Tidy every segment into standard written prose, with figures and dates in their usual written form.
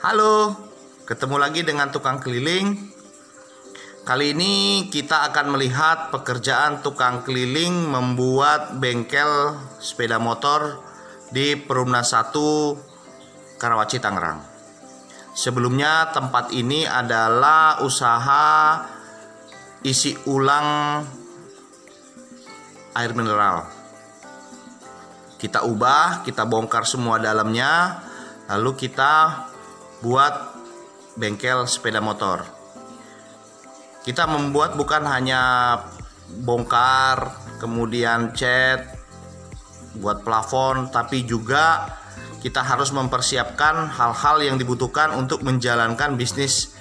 Halo, ketemu lagi dengan tukang keliling. Kali ini kita akan melihat pekerjaan tukang keliling membuat bengkel sepeda motor di Perumnas 1 Karawaci, Tangerang. Sebelumnya tempat ini adalah usaha isi ulang air mineral. Kita ubah, kita bongkar semua dalamnya, lalu kita buat bengkel sepeda motor. Kita membuat bukan hanya bongkar kemudian cat, buat plafon, tapi juga kita harus mempersiapkan hal-hal yang dibutuhkan untuk menjalankan bisnis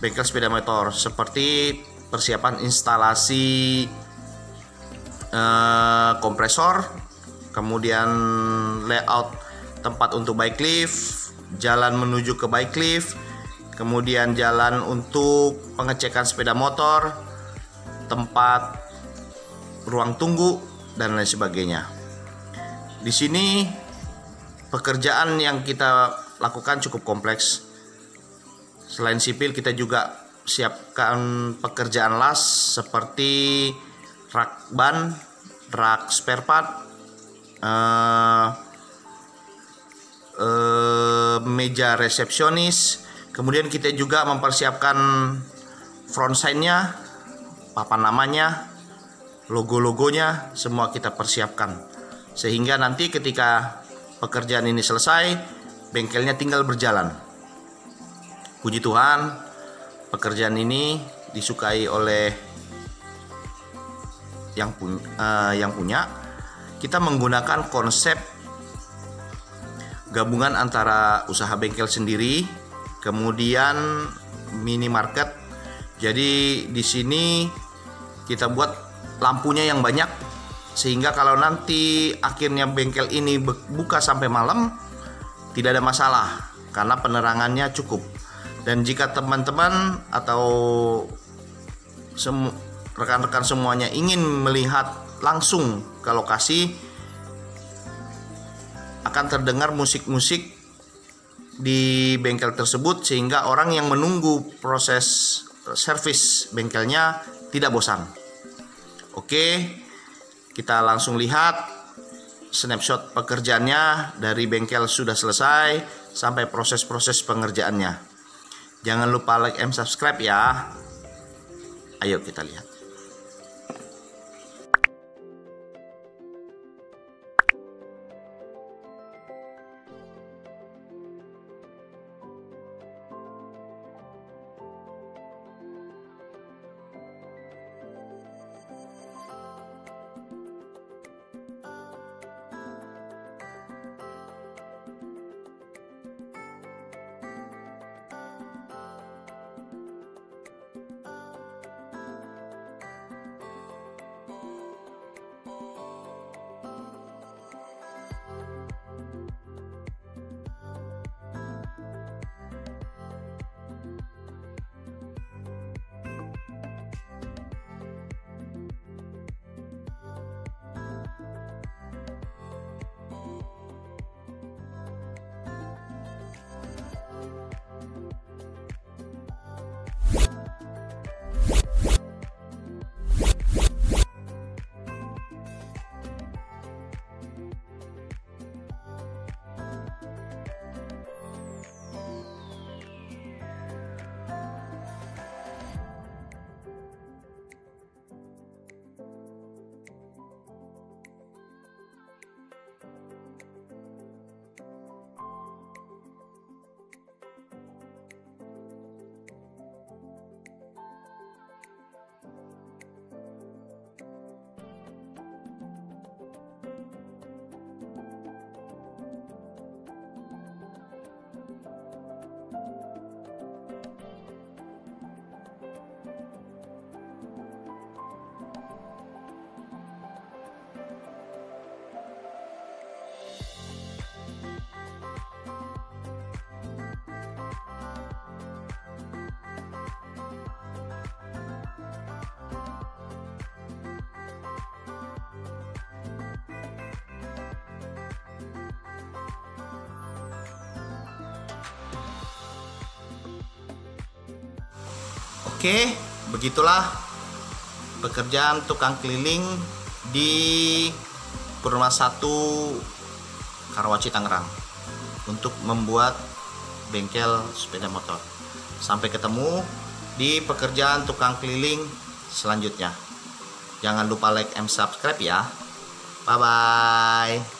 bengkel sepeda motor, seperti persiapan instalasi kompresor, kemudian layout tempat untuk bike lift, jalan menuju ke bike lift, kemudian jalan untuk pengecekan sepeda motor, tempat ruang tunggu, dan lain sebagainya. Di sini pekerjaan yang kita lakukan cukup kompleks. Selain sipil, kita juga siapkan pekerjaan las seperti rak ban, rak spare part, meja resepsionis. Kemudian kita juga mempersiapkan front sign-nya, papan namanya, logo-logonya, semua kita persiapkan, sehingga nanti ketika pekerjaan ini selesai, bengkelnya tinggal berjalan. Puji Tuhan, pekerjaan ini disukai oleh yang punya. Kita menggunakan konsep gabungan antara usaha bengkel sendiri, kemudian minimarket. Jadi di sini kita buat lampunya yang banyak, sehingga kalau nanti akhirnya bengkel ini buka sampai malam, tidak ada masalah karena penerangannya cukup. Dan jika teman-teman atau rekan-rekan semuanya ingin melihat langsung ke lokasi, akan terdengar musik-musik di bengkel tersebut, sehingga orang yang menunggu proses servis bengkelnya tidak bosan. Oke, kita langsung lihat snapshot pekerjaannya dari bengkel sudah selesai sampai proses-proses pengerjaannya. Jangan lupa like and subscribe ya. Ayo kita lihat. Oke, begitulah pekerjaan tukang keliling di Perumnas 1 Karawaci Tangerang untuk membuat bengkel sepeda motor. Sampai ketemu di pekerjaan tukang keliling selanjutnya. Jangan lupa like and subscribe ya. Bye bye.